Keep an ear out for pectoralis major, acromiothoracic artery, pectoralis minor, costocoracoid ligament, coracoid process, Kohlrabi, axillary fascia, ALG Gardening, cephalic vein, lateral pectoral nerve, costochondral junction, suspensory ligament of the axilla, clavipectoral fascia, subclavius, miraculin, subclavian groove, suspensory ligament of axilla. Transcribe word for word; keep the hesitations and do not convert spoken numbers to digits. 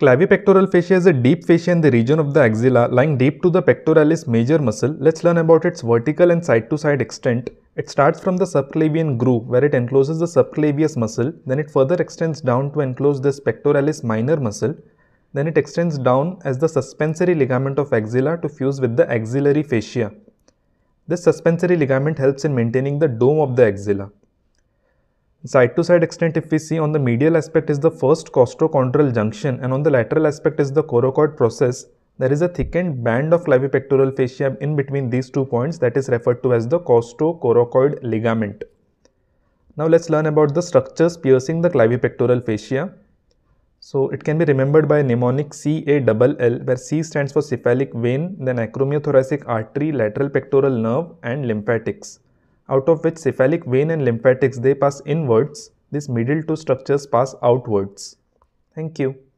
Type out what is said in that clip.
Clavipectoral fascia is a deep fascia in the region of the axilla lying deep to the pectoralis major muscle. Let's learn about its vertical and side-to-side extent. It starts from the subclavian groove where it encloses the subclavius muscle, then it further extends down to enclose this pectoralis minor muscle, then it extends down as the suspensory ligament of axilla to fuse with the axillary fascia. This suspensory ligament helps in maintaining the dome of the axilla. Side to side extent, if we see, on the medial aspect is the first costochondral junction and on the lateral aspect is the coracoid process. There is a thickened band of clavipectoral fascia in between these two points that is referred to as the costocoracoid ligament. Now let's learn about the structures piercing the clavipectoral fascia. So it can be remembered by mnemonic C A L L, where C stands for cephalic vein, then acromiothoracic artery, lateral pectoral nerve and lymphatics. Out of which cephalic vein and lymphatics, they pass inwards, these middle two structures pass outwards. Thank you.